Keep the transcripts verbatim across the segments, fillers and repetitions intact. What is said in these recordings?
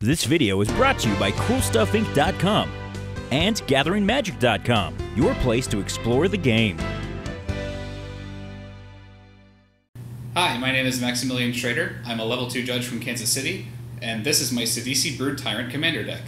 This video is brought to you by cool stuff inc dot com and gathering magic dot com, your place to explore the game. Hi, my name is Maximilian Schrader. I'm a level two judge from Kansas City, and this is my Sidisi Brood Tyrant Commander deck.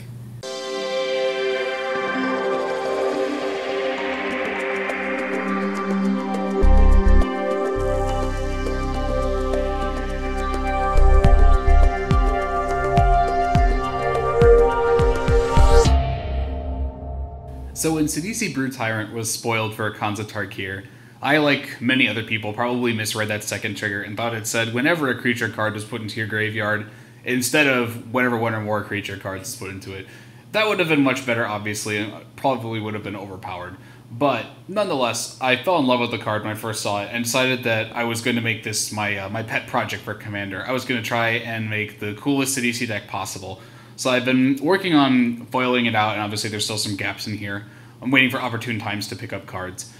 So when Sidisi Brood Tyrant was spoiled for Khans of Tarkir, I, like many other people, probably misread that second trigger and thought it said whenever a creature card was put into your graveyard, instead of whenever one or more creature cards is put into it. That would have been much better, obviously, and probably would have been overpowered. But nonetheless, I fell in love with the card when I first saw it and decided that I was going to make this my uh, my pet project for Commander. I was going to try and make the coolest Sidisi deck possible. So I've been working on foiling it out, and obviously there's still some gaps in here. I'm waiting for opportune times to pick up cards.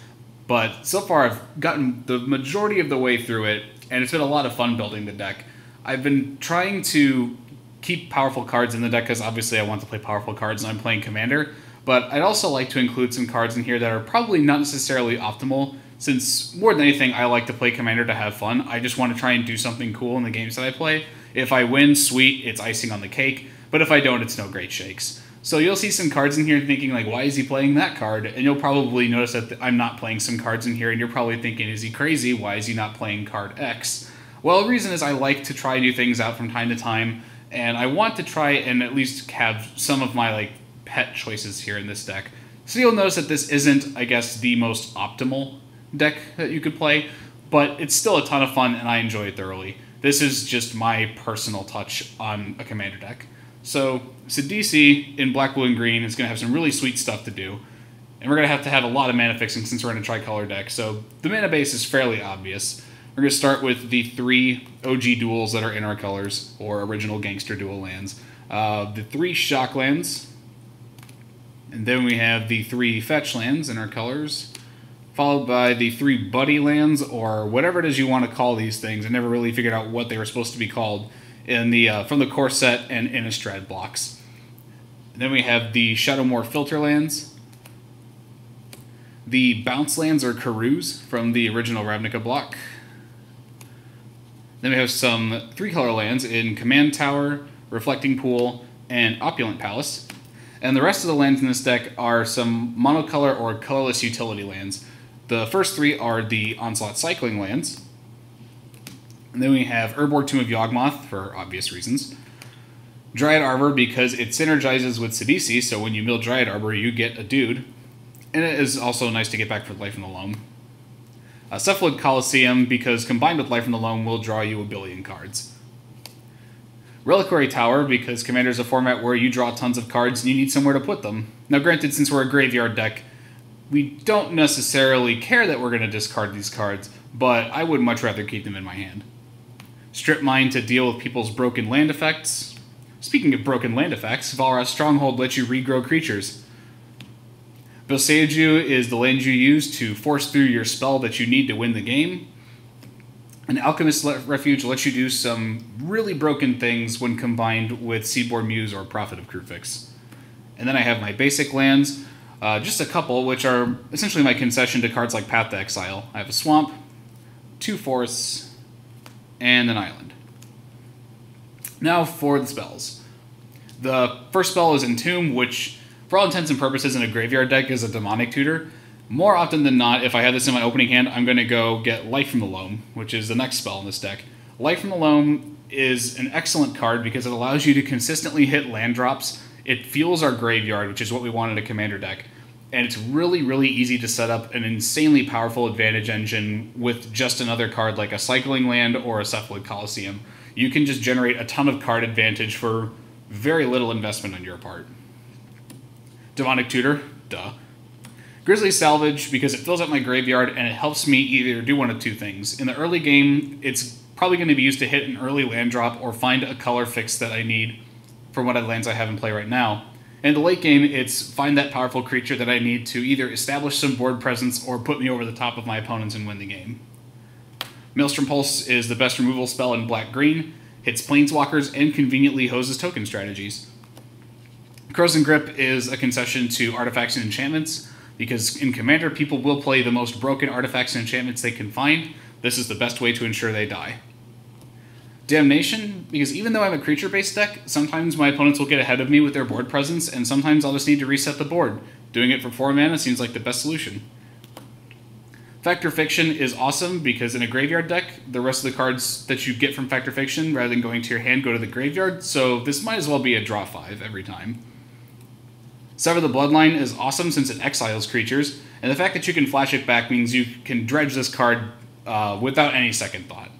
But so far I've gotten the majority of the way through it, and it's been a lot of fun building the deck. I've been trying to keep powerful cards in the deck because obviously I want to play powerful cards and I'm playing Commander, but I'd also like to include some cards in here that are probably not necessarily optimal, since more than anything I like to play Commander to have fun. I just want to try and do something cool in the games that I play. If I win, sweet, it's icing on the cake. But if I don't, it's no great shakes. So you'll see some cards in here thinking, like, why is he playing that card? And you'll probably notice that I'm not playing some cards in here, and you're probably thinking, is he crazy? Why is he not playing card X? Well, the reason is I like to try new things out from time to time, and I want to try and at least have some of my, like, pet choices here in this deck. So you'll notice that this isn't, I guess, the most optimal deck that you could play, but it's still a ton of fun, and I enjoy it thoroughly. This is just my personal touch on a Commander deck. So Sidisi in black, blue, and green is going to have some really sweet stuff to do. And we're going to have to have a lot of mana fixing since we're in a tricolor deck. So the mana base is fairly obvious. We're going to start with the three O G duels that are in our colors, or original gangster dual lands. Uh, the three shock lands. And then we have the three fetch lands in our colors. Followed by the three buddy lands, or whatever it is you want to call these things. I never really figured out what they were supposed to be called. In the uh, from the core set and Innistrad blocks. And then we have the Shadowmoor filter lands, the bounce lands or Kherus from the original Ravnica block. Then we have some three color lands in Command Tower, Reflecting Pool, and Opulent Palace. And the rest of the lands in this deck are some monocolor or colorless utility lands. The first three are the Onslaught Cycling lands. And then we have Urborg, Tomb of Yawgmoth, for obvious reasons. Dryad Arbor, because it synergizes with Sidisi, so when you mill Dryad Arbor, you get a dude. And it is also nice to get back for Life from the Loam. Uh, Cephalid Coliseum, because combined with Life from the Loam will draw you a billion cards. Reliquary Tower, because Commander is a format where you draw tons of cards and you need somewhere to put them. Now granted, since we're a graveyard deck, we don't necessarily care that we're going to discard these cards, but I would much rather keep them in my hand. Strip Mine to deal with people's broken land effects. Speaking of broken land effects, Volrath's Stronghold lets you regrow creatures. Boseiju is the land you use to force through your spell that you need to win the game. And Alchemist's Refuge lets you do some really broken things when combined with Seaboard Muse or Prophet of Kruphix. And then I have my basic lands, uh, just a couple, which are essentially my concession to cards like Path to Exile. I have a Swamp, two Forests, and an island. Now for the spells. The first spell is Entomb, which for all intents and purposes in a graveyard deck is a Demonic Tutor. More often than not, if I have this in my opening hand, I'm going to go get Life from the Loam, which is the next spell in this deck. Life from the Loam is an excellent card because it allows you to consistently hit land drops. It fuels our graveyard, which is what we want in a Commander deck. And it's really, really easy to set up an insanely powerful advantage engine with just another card like a Cycling Land or a Cephalid Coliseum. You can just generate a ton of card advantage for very little investment on your part. Demonic Tutor, duh. Grizzly Salvage, because it fills up my graveyard and it helps me either do one of two things. In the early game, it's probably going to be used to hit an early land drop or find a color fix that I need from what lands I have in play right now. In the late game, it's find that powerful creature that I need to either establish some board presence or put me over the top of my opponents and win the game. Maelstrom Pulse is the best removal spell in black-green. hits planeswalkers, and conveniently hoses token strategies. Corrosive Grip is a concession to artifacts and enchantments, because in Commander, people will play the most broken artifacts and enchantments they can find. This is the best way to ensure they die. Damnation, because even though I'm a creature-based deck, sometimes my opponents will get ahead of me with their board presence, and sometimes I'll just need to reset the board. Doing it for four mana seems like the best solution. Fact or Fiction is awesome, because in a graveyard deck, the rest of the cards that you get from Fact or Fiction, rather than going to your hand, go to the graveyard, so this might as well be a draw five every time. Sever the Bloodline is awesome since it exiles creatures, and the fact that you can flash it back means you can dredge this card uh, without any second thought.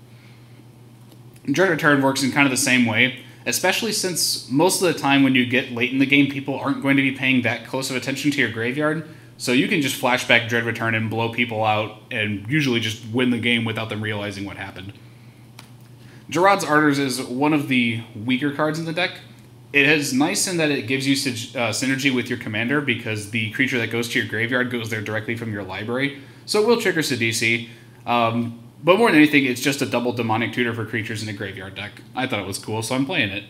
Dread Return works in kind of the same way, especially since most of the time when you get late in the game, people aren't going to be paying that close of attention to your graveyard, so you can just flash back Dread Return and blow people out and usually just win the game without them realizing what happened. Dryad's Arbor is one of the weaker cards in the deck. It is nice in that it gives you uh, synergy with your commander, because the creature that goes to your graveyard goes there directly from your library, so it will trigger Sidisi. Um... But more than anything, it's just a double Demonic Tutor for creatures in a graveyard deck. I thought it was cool, so I'm playing it.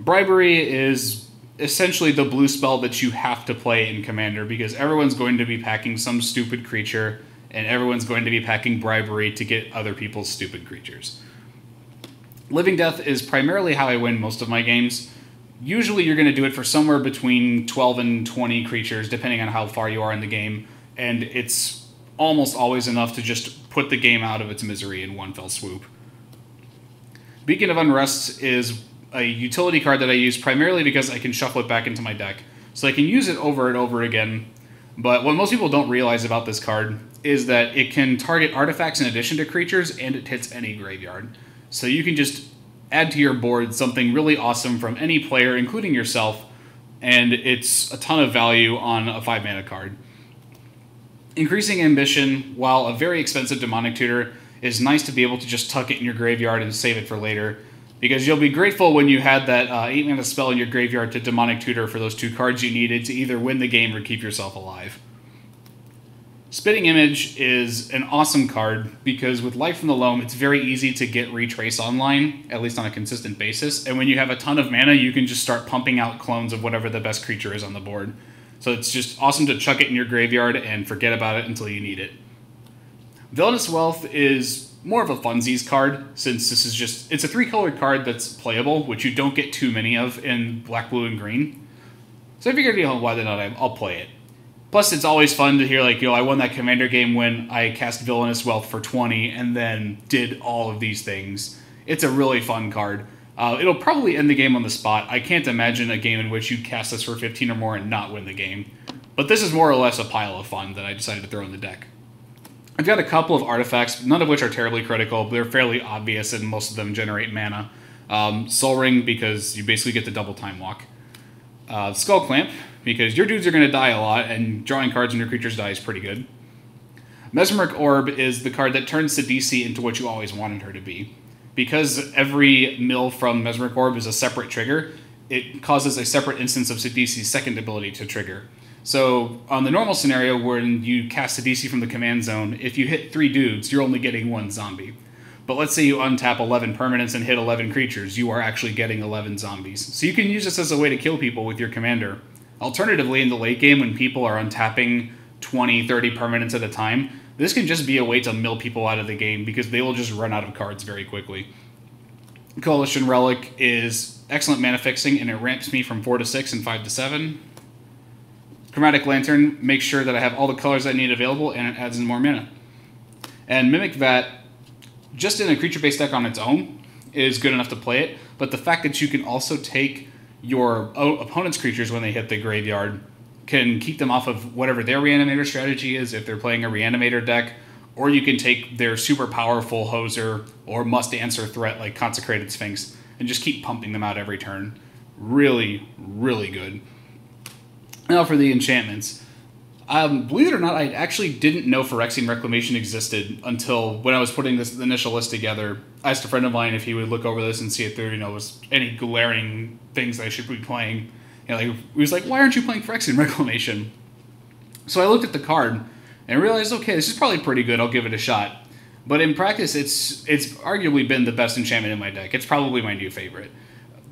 Bribery is essentially the blue spell that you have to play in Commander, because everyone's going to be packing some stupid creature, and everyone's going to be packing Bribery to get other people's stupid creatures. Living Death is primarily how I win most of my games. Usually you're going to do it for somewhere between twelve and twenty creatures, depending on how far you are in the game, and it's almost always enough to just put the game out of its misery in one fell swoop. Beacon of Unrest is a utility card that I use primarily because I can shuffle it back into my deck, so I can use it over and over again. But what most people don't realize about this card is that it can target artifacts in addition to creatures, and it hits any graveyard. So you can just add to your board something really awesome from any player, including yourself, and it's a ton of value on a five mana card. Increasing Ambition, while a very expensive Demonic Tutor, is nice to be able to just tuck it in your graveyard and save it for later, because you'll be grateful when you had that uh, eight mana spell in your graveyard to Demonic Tutor for those two cards you needed to either win the game or keep yourself alive. Spitting Image is an awesome card, because with Life from the Loam, it's very easy to get Retrace online, at least on a consistent basis, and when you have a ton of mana, you can just start pumping out clones of whatever the best creature is on the board. So it's just awesome to chuck it in your graveyard and forget about it until you need it. Villainous Wealth is more of a funsies card, since this is just, it's a three-colored card that's playable, which you don't get too many of in black, blue, and green. So I figured, you know, why the not, I'll play it. Plus, it's always fun to hear, like, you know, I won that Commander game when I cast Villainous Wealth for twenty and then did all of these things. It's a really fun card. Uh, it'll probably end the game on the spot. I can't imagine a game in which you cast this for fifteen or more and not win the game. But this is more or less a pile of fun that I decided to throw in the deck. I've got a couple of artifacts, none of which are terribly critical, but they're fairly obvious and most of them generate mana. Um, Soul Ring, because you basically get the double time walk. Uh, Skull Clamp, because your dudes are going to die a lot, and drawing cards when your creatures die is pretty good. Mesmeric Orb is the card that turns Sidisi into what you always wanted her to be. Because every mill from Mesmeric Orb is a separate trigger, it causes a separate instance of Sidisi's second ability to trigger. So on the normal scenario, when you cast Sidisi from the command zone, if you hit three dudes, you're only getting one zombie. But let's say you untap eleven permanents and hit eleven creatures, you are actually getting eleven zombies. So you can use this as a way to kill people with your commander. Alternatively, in the late game, when people are untapping twenty, thirty permanents at a time, this can just be a way to mill people out of the game, because they will just run out of cards very quickly. Coalition Relic is excellent mana fixing, and it ramps me from four to six and five to seven. Chromatic Lantern makes sure that I have all the colors I need available, and it adds in more mana. And Mimic Vat, just in a creature-based deck on its own, is good enough to play it, but the fact that you can also take your opponent's creatures when they hit the graveyard can keep them off of whatever their reanimator strategy is if they're playing a reanimator deck, or you can take their super powerful hoser or must answer threat like Consecrated Sphinx and just keep pumping them out every turn. Really, really good. Now for the enchantments. Um, believe it or not, I actually didn't know Phyrexian Reclamation existed until when I was putting this initial list together. I asked a friend of mine if he would look over this and see if there, you know, was any glaring things I should be playing. You know, like, he was like, why aren't you playing Phyrexian Reclamation? So I looked at the card and realized, okay, this is probably pretty good. I'll give it a shot. But in practice, it's it's arguably been the best enchantment in my deck. It's probably my new favorite.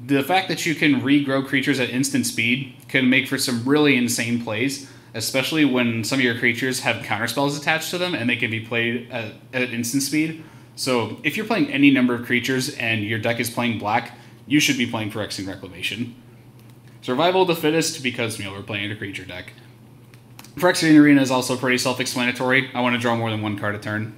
The fact that you can regrow creatures at instant speed can make for some really insane plays, especially when some of your creatures have counterspells attached to them and they can be played at, at instant speed. So if you're playing any number of creatures and your deck is playing black, you should be playing Phyrexian Reclamation. Survival of the Fittest, because you know, we're playing a creature deck. Phyrexian Arena is also pretty self-explanatory. I want to draw more than one card a turn.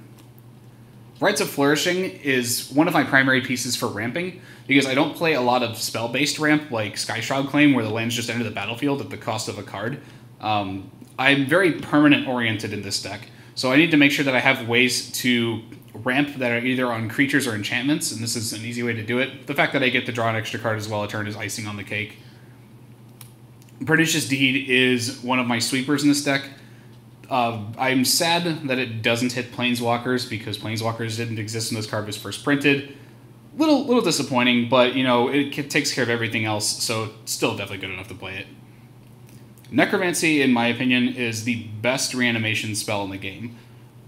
Rites of Flourishing is one of my primary pieces for ramping, because I don't play a lot of spell-based ramp like Skyshroud Claim, where the lands just enter the battlefield at the cost of a card. Um, I'm very permanent-oriented in this deck, so I need to make sure that I have ways to ramp that are either on creatures or enchantments, and this is an easy way to do it. The fact that I get to draw an extra card as well a turn is icing on the cake. Pernicious Deed is one of my sweepers in this deck. Uh, I'm sad that it doesn't hit Planeswalkers, because Planeswalkers didn't exist when this card was first printed. Little little disappointing, but you know, it takes care of everything else, so still definitely good enough to play it. Necromancy, in my opinion, is the best reanimation spell in the game,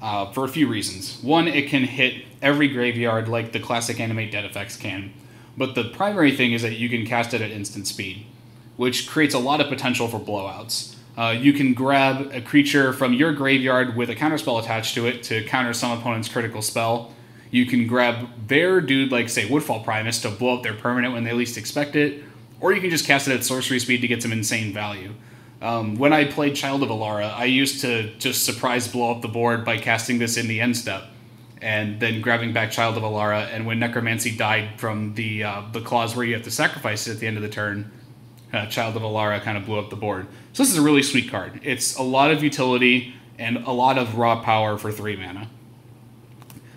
uh, for a few reasons. One, it can hit every graveyard like the classic Animate Dead effects can, but the primary thing is that you can cast it at instant speed, which creates a lot of potential for blowouts. Uh, you can grab a creature from your graveyard with a counterspell attached to it to counter some opponent's critical spell. You can grab their dude, like, say, Woodfall Primus, to blow up their permanent when they least expect it. Or you can just cast it at sorcery speed to get some insane value. Um, when I played Child of Alara, I used to just surprise blow up the board by casting this in the end step, and then grabbing back Child of Alara, and when Necromancy died from the, uh, the clause where you have to sacrifice it at the end of the turn, Uh, Child of Alara kind of blew up the board. So this is a really sweet card. It's a lot of utility and a lot of raw power for three mana.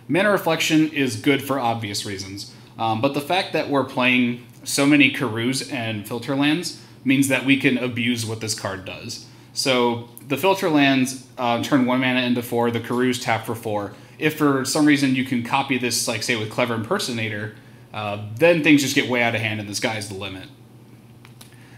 Mana Reflection is good for obvious reasons, um, but the fact that we're playing so many Kherus and Filter Lands means that we can abuse what this card does. So the Filter Lands uh, turn one mana into four, the Kherus tap for four. If for some reason you can copy this, like say with Clever Impersonator, uh, then things just get way out of hand and the sky's the limit.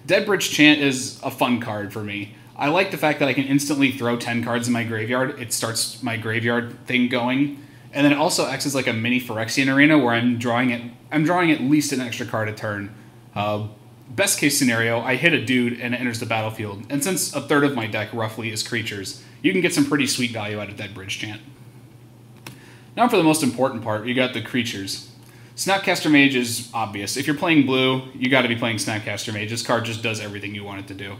Deadbridge Chant is a fun card for me. I like the fact that I can instantly throw ten cards in my graveyard. It starts my graveyard thing going. And then it also acts as like a mini Phyrexian Arena where I'm drawing it, I'm drawing at least an extra card a turn. Uh, best case scenario, I hit a dude and it enters the battlefield. And since a third of my deck roughly is creatures, you can get some pretty sweet value out of Deadbridge Chant. Now for the most important part, you got the creatures. Snapcaster Mage is obvious. If you're playing blue, you got to be playing Snapcaster Mage. This card just does everything you want it to do.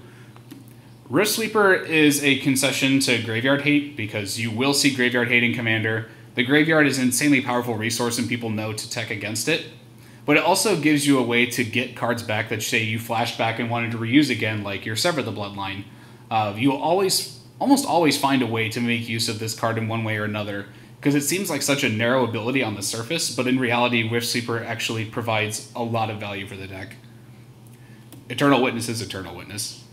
Rift Sweeper is a concession to Graveyard Hate, because you will see Graveyard Hate in Commander. The Graveyard is an insanely powerful resource and people know to tech against it. But it also gives you a way to get cards back that, say, you flashed back and wanted to reuse again, like your Sever the Bloodline. Uh, you'll always, almost always find a way to make use of this card in one way or another, because it seems like such a narrow ability on the surface, but in reality, Rift Sweeper actually provides a lot of value for the deck. Eternal Witness is Eternal Witness.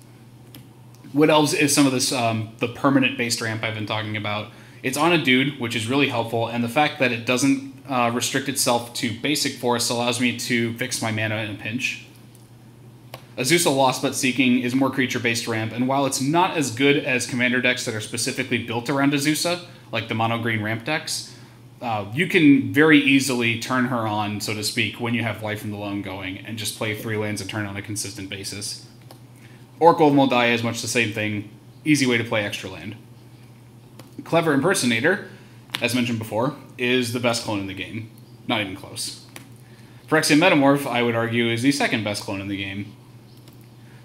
Wood Elves is some of this um, the permanent-based ramp I've been talking about. It's on a dude, which is really helpful, and the fact that it doesn't uh, restrict itself to basic forest allows me to fix my mana in a pinch. Azusa Lost But Seeking is more creature-based ramp, and while it's not as good as commander decks that are specifically built around Azusa, like the mono-green ramp decks, uh, you can very easily turn her on, so to speak, when you have Life from the Loam going, and just play three lands a turn on a consistent basis. Oracle of Moldiah is much the same thing. Easy way to play extra land. Clever Impersonator, as mentioned before, is the best clone in the game. Not even close. Phyrexian Metamorph, I would argue, is the second best clone in the game.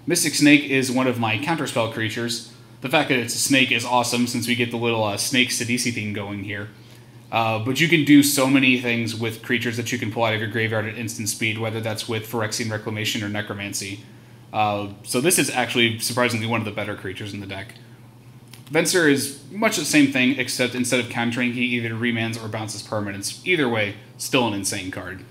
Mystic Snake is one of my counterspell creatures. The fact that it's a snake is awesome, since we get the little uh, snake Sidisi theme going here. Uh, but you can do so many things with creatures that you can pull out of your graveyard at instant speed, whether that's with Phyrexian Reclamation or Necromancy. Uh, so this is actually surprisingly one of the better creatures in the deck. Venser is much the same thing, except instead of countering, he either remans or bounces permanents. Either way, still an insane card.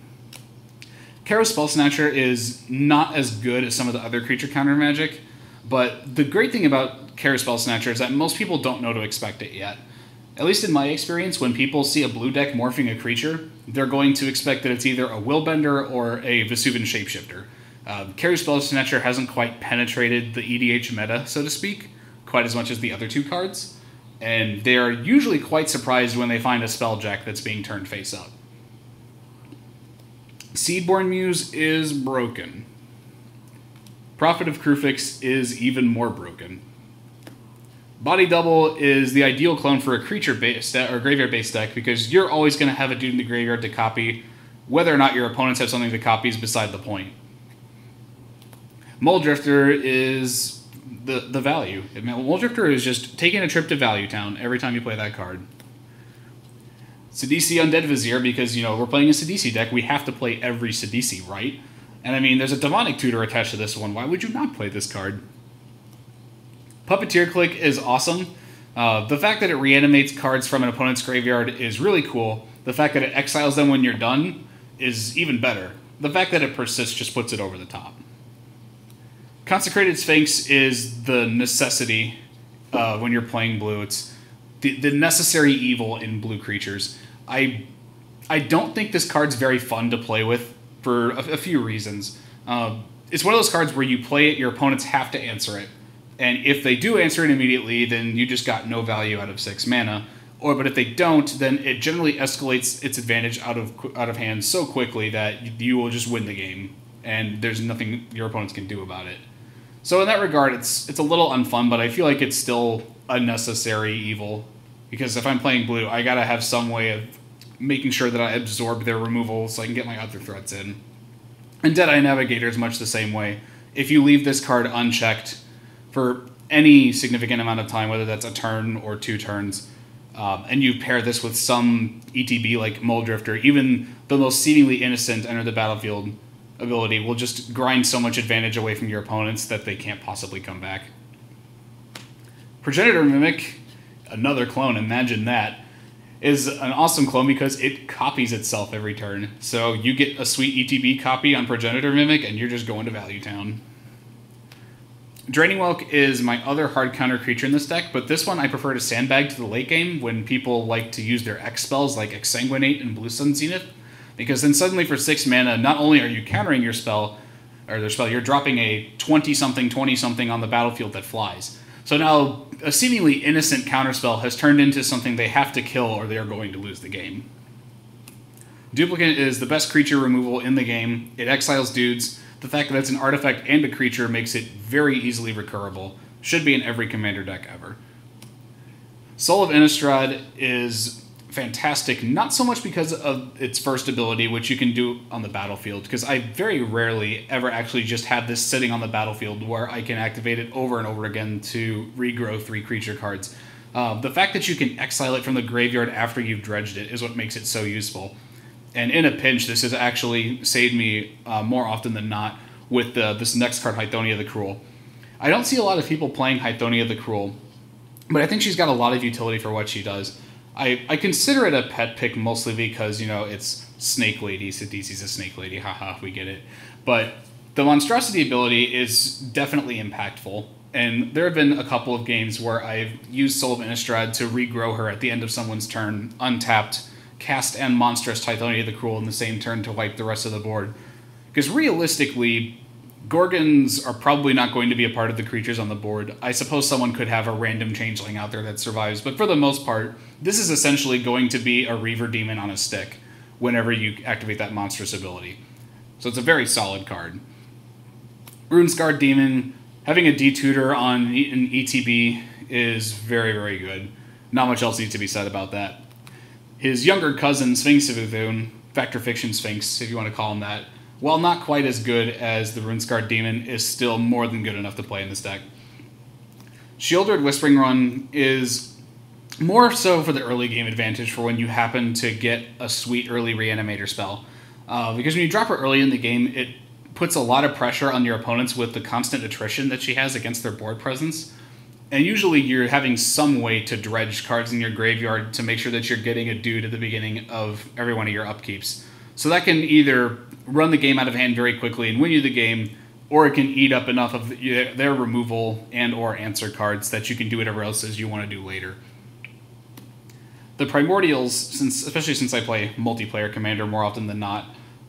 Kheru Spellsnatcher is not as good as some of the other creature counter magic, but the great thing about Kheru Spellsnatcher is that most people don't know to expect it yet. At least in my experience, when people see a blue deck morphing a creature, they're going to expect that it's either a Willbender or a Vesuvian Shapeshifter. Uh, Kheru Spellsnatcher hasn't quite penetrated the E D H meta, so to speak, quite as much as the other two cards, and they are usually quite surprised when they find a spelljack that's being turned face up. Seedborn Muse is broken. Prophet of Kruphix is even more broken. Body Double is the ideal clone for a creature-based deck or graveyard-based deck because you're always going to have a dude in the graveyard to copy, whether or not your opponents have something that copies beside the point. Mulldrifter is the the value. Mulldrifter is just taking a trip to Value Town every time you play that card. Sidisi Undead Vizier, because, you know, we're playing a Sidisi deck, we have to play every Sidisi, right? And I mean, there's a Demonic Tutor attached to this one. Why would you not play this card? Puppeteer Click is awesome. Uh, the fact that it reanimates cards from an opponent's graveyard is really cool. The fact that it exiles them when you're done is even better. The fact that it persists just puts it over the top. Consecrated Sphinx is the necessity uh, when you're playing blue. It's the, the necessary evil in blue creatures. I, I don't think this card's very fun to play with for a, a few reasons. Uh, it's one of those cards where you play it, your opponents have to answer it. And if they do answer it immediately, then you just got no value out of six mana. Or, but if they don't, then it generally escalates its advantage out of out of hand so quickly that you will just win the game, and there's nothing your opponents can do about it. So in that regard, it's it's a little unfun, but I feel like it's still a necessary evil, because if I'm playing blue, I gotta have some way of making sure that I absorb their removal so I can get my other threats in. And Deadeye Navigator is much the same way. If you leave this card unchecked for any significant amount of time, whether that's a turn or two turns, um, and you pair this with some E T B like Mulldrifter, even the most seemingly innocent enter the battlefield ability will just grind so much advantage away from your opponents that they can't possibly come back. Progenitor Mimic, another clone, imagine that, is an awesome clone because it copies itself every turn. So you get a sweet E T B copy on Progenitor Mimic and you're just going to Value Town. Draining Welk is my other hard counter creature in this deck, but this one I prefer to sandbag to the late game when people like to use their X spells like Exsanguinate and Blue Sun Zenith, because then suddenly for six mana, not only are you countering your spell, or their spell, you're dropping a twenty-something, twenty-something on the battlefield that flies. So now a seemingly innocent counterspell has turned into something they have to kill or they are going to lose the game. Duplicate is the best creature removal in the game. It exiles dudes. The fact that it's an artifact and a creature makes it very easily recurrable. Should be in every commander deck ever. Soul of Innistrad is fantastic, not so much because of its first ability, which you can do on the battlefield, because I very rarely ever actually just have this sitting on the battlefield where I can activate it over and over again to regrow three creature cards. Uh, the fact that you can exile it from the graveyard after you've dredged it is what makes it so useful. And in a pinch, this has actually saved me uh, more often than not with uh, this next card, Hythonia the Cruel. I don't see a lot of people playing Hythonia the Cruel, but I think she's got a lot of utility for what she does. I, I consider it a pet pick mostly because, you know, it's Snake Lady. Sidisi's a Snake Lady. Haha, we get it. But the Monstrosity ability is definitely impactful. And there have been a couple of games where I've used Soul of Innistrad to regrow her at the end of someone's turn, untapped, cast and monstrous Hythonia the Cruel in the same turn to wipe the rest of the board. Because realistically, Gorgons are probably not going to be a part of the creatures on the board. I suppose someone could have a random changeling out there that survives, but for the most part, this is essentially going to be a Reaver Demon on a stick whenever you activate that monstrous ability. So it's a very solid card. Runescarred Demon, having a D-Tutor on an E T B is very, very good. Not much else needs to be said about that. His younger cousin, Sphinx of Ithun, Fact of Fiction Sphinx, if you want to call him that, while not quite as good as the Runescarred Demon, is still more than good enough to play in this deck. Shielded Whispering Run is more so for the early game advantage for when you happen to get a sweet early reanimator spell. Uh, because when you drop her early in the game, it puts a lot of pressure on your opponents with the constant attrition that she has against their board presence. And usually you're having some way to dredge cards in your graveyard to make sure that you're getting a dude at the beginning of every one of your upkeeps. So that can either run the game out of hand very quickly and win you the game, or it can eat up enough of their removal and or answer cards that you can do whatever else you want to do later. The Primordials, since, especially since I play multiplayer Commander more often than not,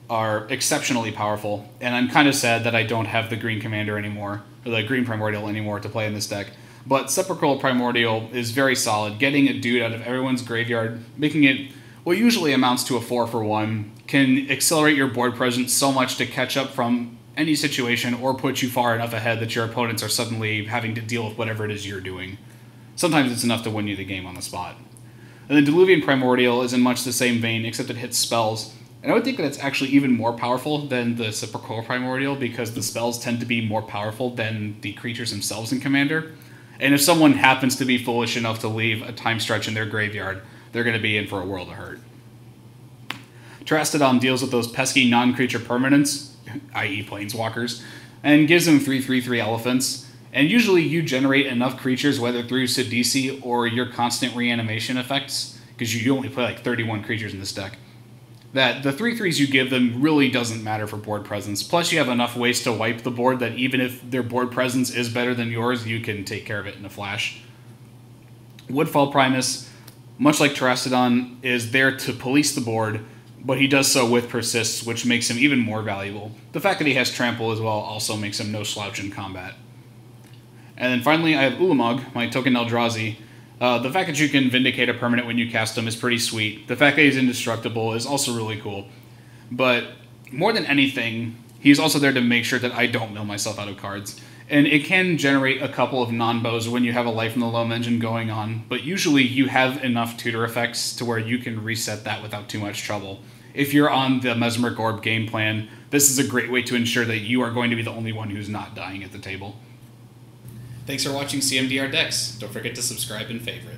are exceptionally powerful. And I'm kind of sad that I don't have the green Commander anymore, or the green Primordial anymore to play in this deck. But Sepulchral Primordial is very solid. Getting a dude out of everyone's graveyard, making it what usually amounts to a four for one, can accelerate your board presence so much to catch up from any situation or put you far enough ahead that your opponents are suddenly having to deal with whatever it is you're doing. Sometimes it's enough to win you the game on the spot. And then Diluvian Primordial is in much the same vein, except it hits spells. And I would think that it's actually even more powerful than the Sepulchral Primordial, because the spells tend to be more powerful than the creatures themselves in Commander. And if someone happens to be foolish enough to leave a time stretch in their graveyard, they're going to be in for a world of hurt. Terastodon deals with those pesky non-creature permanents, that is Planeswalkers, and gives them three three three elephants. And usually you generate enough creatures, whether through Sidisi or your constant reanimation effects, because you only play like thirty-one creatures in this deck, that the three threes you give them really doesn't matter for board presence. Plus you have enough ways to wipe the board that even if their board presence is better than yours, you can take care of it in a flash. Woodfall Primus, much like Terastodon, is there to police the board, but he does so with persists, which makes him even more valuable. The fact that he has trample as well also makes him no slouch in combat. And then finally, I have Ulamog, my token Eldrazi. Uh, the fact that you can Vindicate a permanent when you cast him is pretty sweet. The fact that he's indestructible is also really cool. But more than anything, he's also there to make sure that I don't mill myself out of cards. And it can generate a couple of non-bows when you have a Life from the Loam engine going on, but usually you have enough tutor effects to where you can reset that without too much trouble. If you're on the Mesmeric Orb game plan, this is a great way to ensure that you are going to be the only one who's not dying at the table. Thanks for watching C M D R Decks. Don't forget to subscribe and favorite.